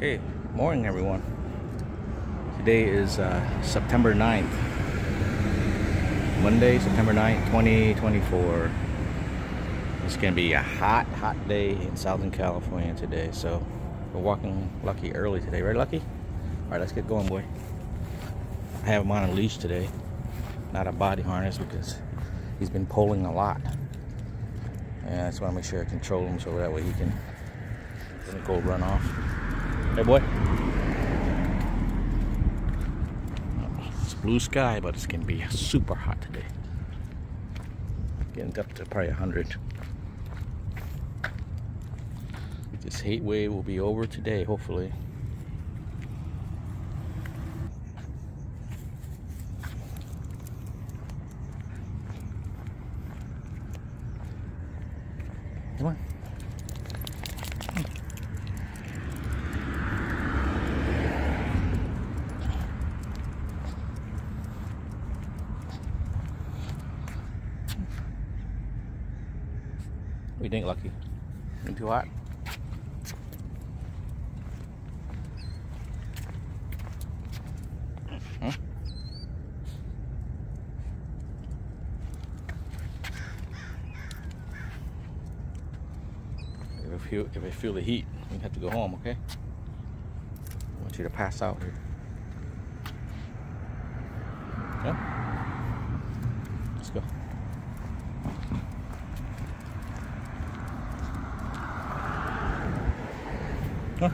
Okay, morning everyone. Today is September 9th, Monday, September 9th, 2024. It's gonna be a hot day in Southern California today. So we're walking Lucky early today, right Lucky? All right, let's get going, boy. I have him on a leash today, not a body harness, because he's been pulling a lot. And I just wanna make sure I control him so that way he can doesn't go run off. Hey boy. It's blue sky, but it's gonna be super hot today. Getting up to probably 100. This heat wave will be over today, hopefully. Come on. What do you think, Lucky? Ain't too hot? Huh? If I feel the heat, we have to go home, okay? I want you to pass out here. Yeah? Let's go. Huh?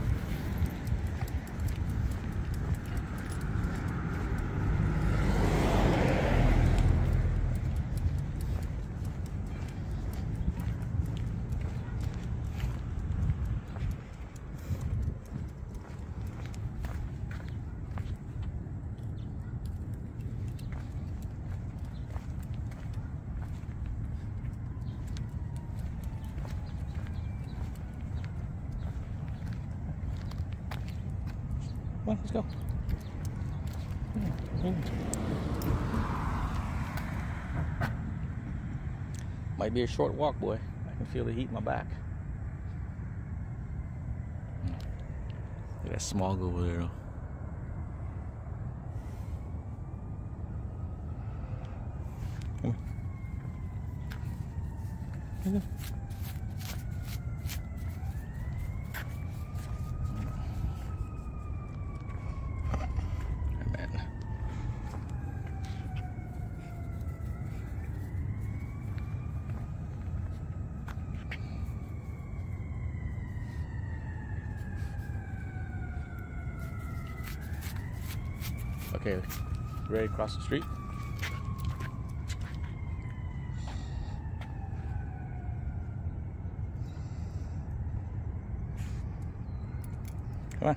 Well, let's go. Might be a short walk, boy. I can feel the heat in my back. Look at that smog over there, though. Come here. Okay, ready to cross the street? Come on.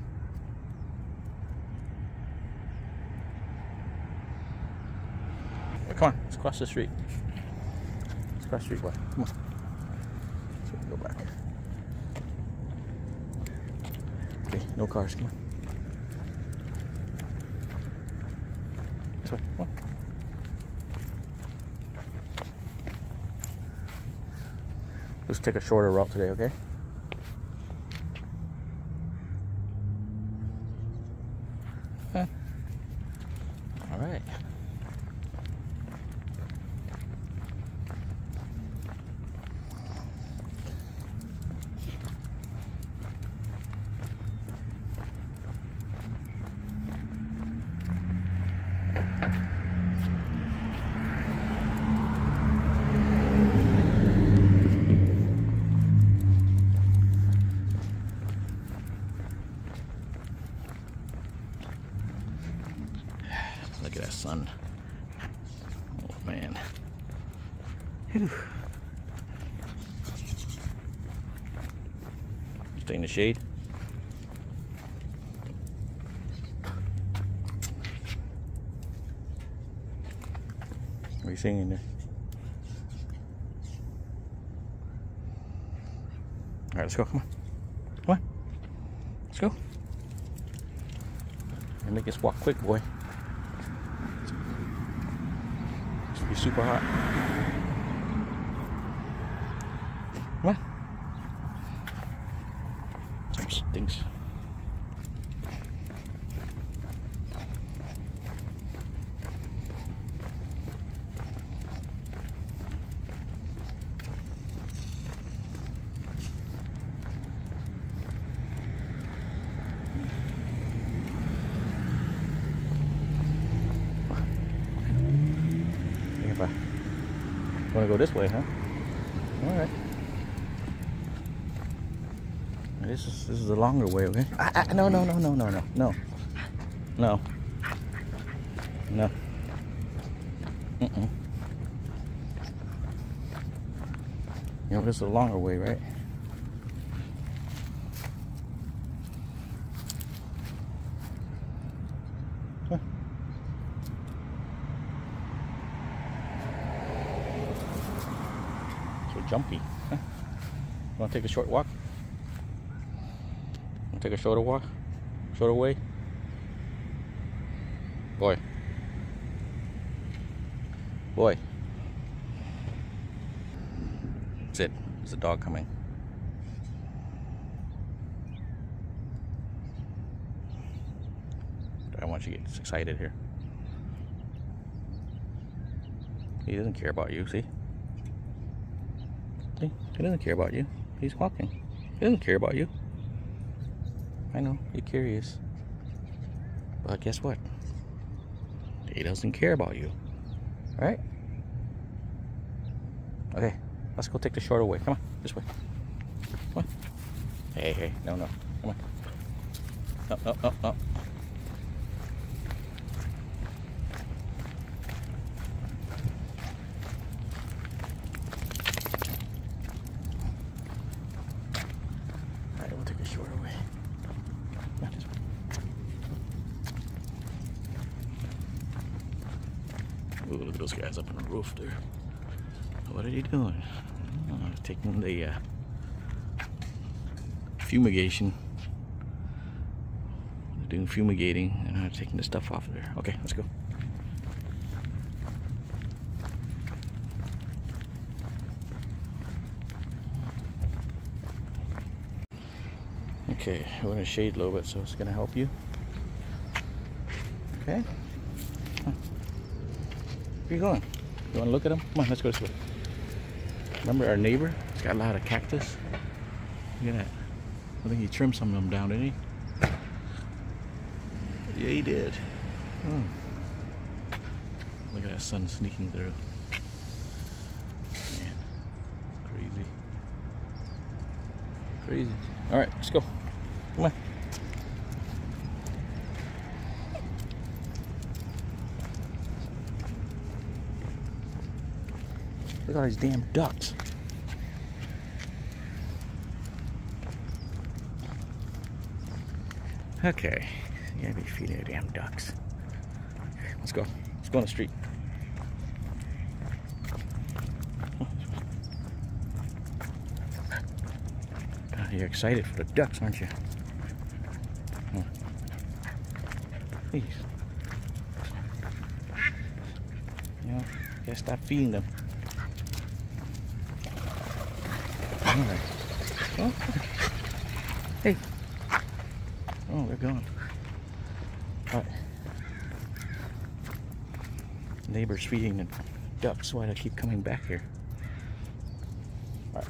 Come on, let's cross the street. Let's cross the street, boy. Come on. So we can go back. Okay, no cars, come on. What? Let's take a shorter route today, okay? Huh. All right. Look at that sun. Oh man. Whew. Stay in the shade. What are you seeing in there? Alright, let's go. Come on. Come on. Let's go. And make us walk quick, boy. You're super hot. What? Thanks. if I want to go this way, huh? All right. This is the longer way, okay? No. Mm-mm. You know, this is the longer way, right? Jumpy. Huh? Want to take a short walk? Want to take a shorter walk? Shorter way? Boy. Boy. That's it. There's a dog coming. I don't want you to get excited here. He doesn't care about you, see? He doesn't care about you. He's walking. He doesn't care about you. I know, you're curious. But guess what? He doesn't care about you. Alright? Okay, let's go take the shorter way. Come on, this way. Come on. Hey, hey, no. Come on. Up. Ooh, look at those guys up on the roof there. What are they doing? Oh, taking the fumigation. They're doing fumigating and I'm taking the stuff off of there. Okay, let's go. Okay, we're gonna shade a little bit, so it's gonna help you. Okay. Huh. Where are you going? You want to look at them? Come on, let's go this way. Remember our neighbor? He's got a lot of cactus. Look at that. I think he trimmed some of them down, didn't he? Yeah, he did. Oh. Look at that sun sneaking through. Man, crazy. All right, let's go. Come on. Look at all these damn ducks. Okay, you gotta be feeding the damn ducks. Let's go. Let's go on the street. God, you're excited for the ducks, aren't you? Please. You know, you gotta stop feeding them. All right. Oh. Hey. Oh, they're gone. All right. Neighbor's feeding the ducks. Why do I keep coming back here? All right.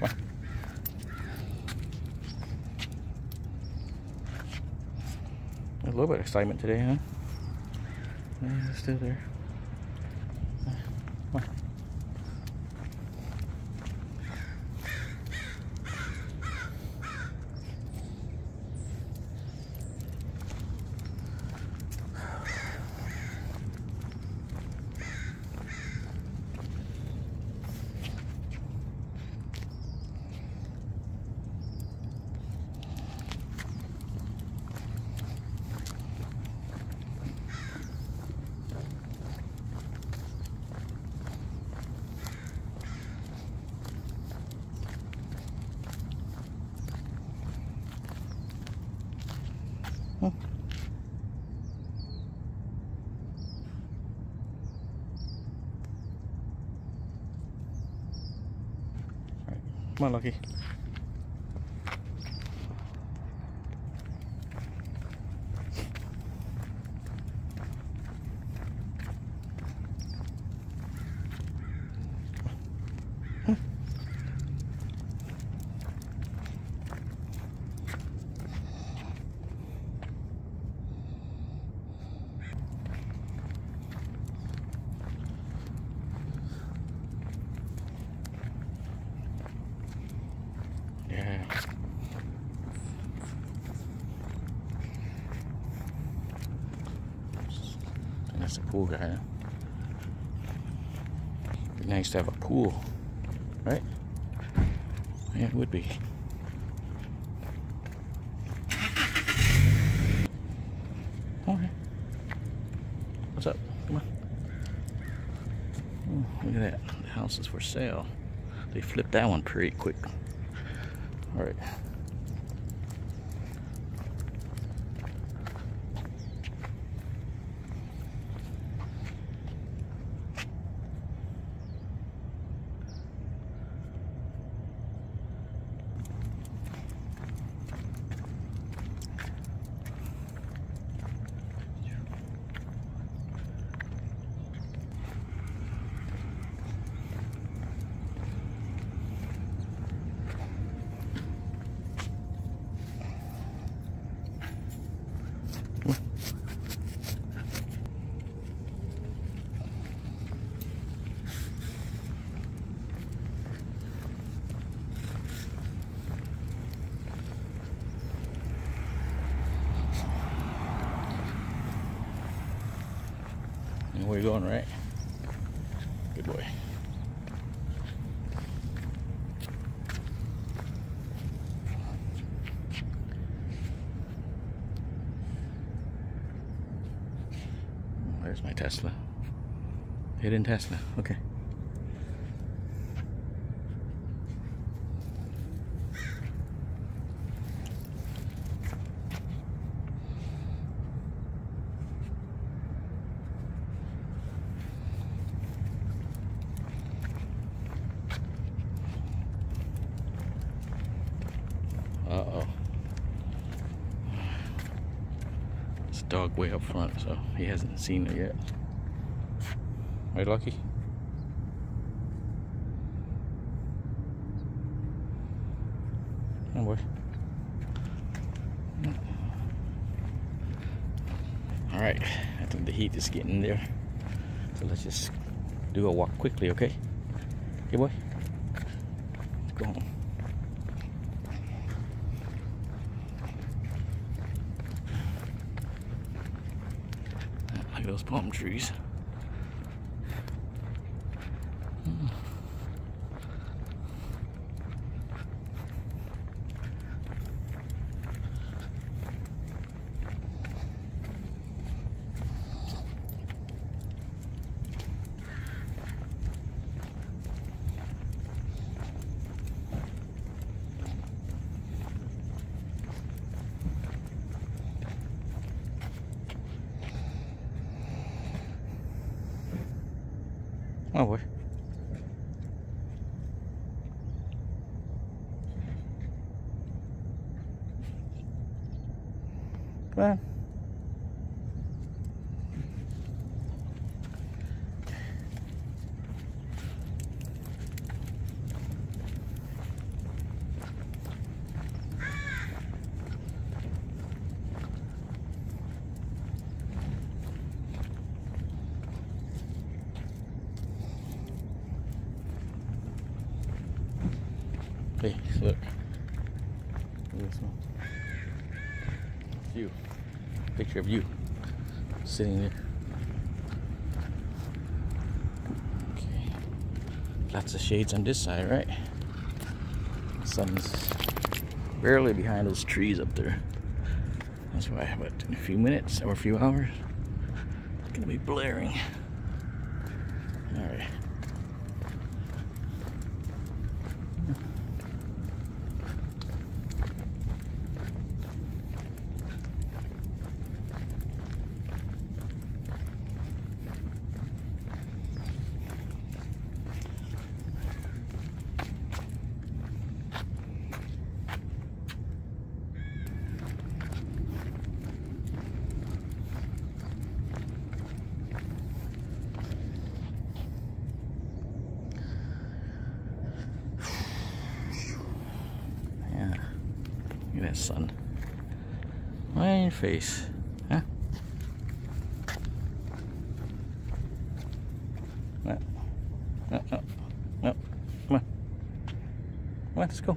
Come on. A little bit of excitement today, huh? Yeah, it's still there. Come on. Come on, Lucky. Huh? There's the pool guy. It'd be nice to have a pool, right? Yeah, it would be. Okay. What's up? Come on. Oh, look at that. The house is for sale. They flipped that one pretty quick. All right. Where you going, right? Good boy. There's my Tesla. Hidden Tesla. Okay. Dog way up front, so he hasn't seen it yet. Right, Lucky? Oh boy. Alright, I think the heat is getting there. So let's just do a walk quickly, okay? Okay, boy? Let's go home. Those palm trees. Hmm. Oh boy. Come on. Hey, look. Look at this one. It's you. Picture of you sitting there. Okay. Lots of shades on this side, right? The sun's barely behind those trees up there. That's why, but in a few minutes or a few hours, it's gonna be blaring. All right. That sun right in your face, huh? No, no, no, no. Come on, come on, let's go.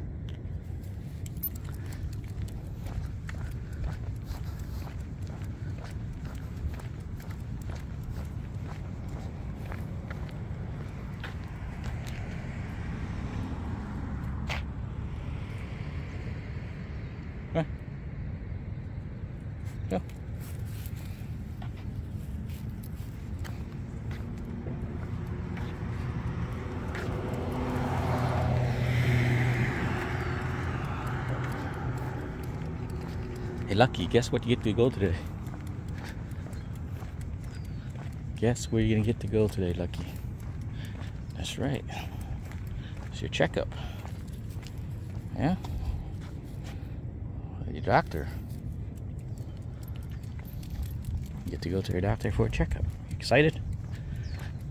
Hey Lucky, guess what you get to go today? Guess where you're gonna get to go today, Lucky. That's right. It's your checkup. Yeah? Your doctor. You get to go to your doctor for a checkup. You excited?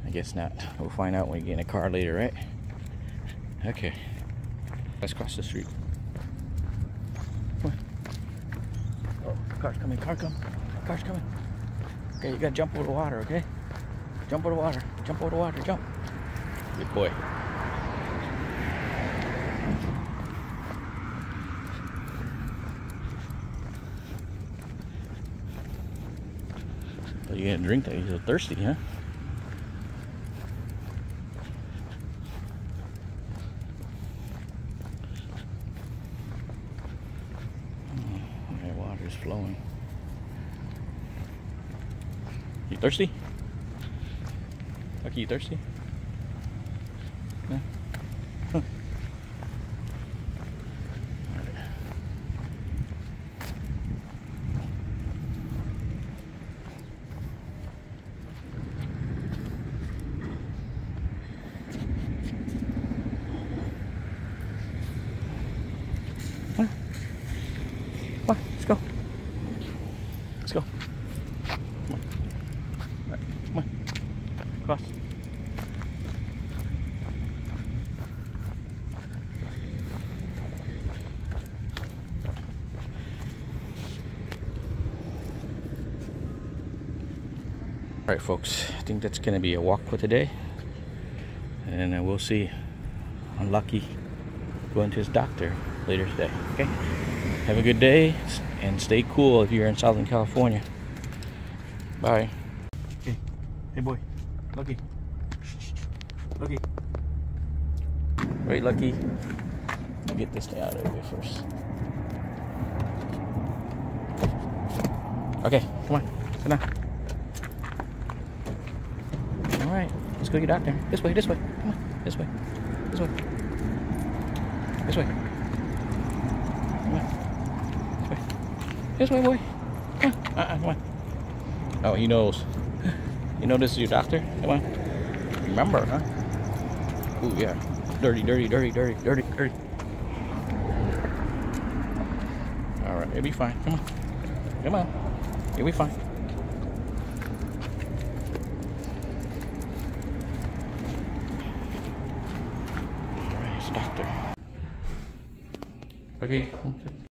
I guess not. We'll find out when you get in a car later, right? Okay. Let's cross the street. Come on. Oh, car's coming, car come. Car's coming. Okay, you gotta jump over the water, okay? Jump over the water. Jump over the water, jump. Good boy. Well, you gotta drink that, you're so thirsty, huh? That water's flowing. You thirsty? Lucky, you thirsty? No? Huh. Come on. Come on, let's go. Let's go. Come on, cross. Alright folks, I think that's going to be a walk for today. And we'll see Lucky going to his doctor later today. Okay? Have a good day and stay cool if you're in Southern California. Bye. Okay. Hey boy. Lucky. Lucky. Right, Lucky. I'll get this thing out of the way first. Okay, come on. Sit down. Alright, let's go to your doctor. This way, come on. This way. This way. This way. Come on. This way. This way, boy. Come on. Come on. Oh, he knows. You know this is your doctor? Come on. Remember, huh? Oh, yeah. Dirty, dirty, dirty, dirty, dirty, dirty. Alright, it'll be fine. Come on. Come on. It'll be fine. Alright, it's doctor. Okay.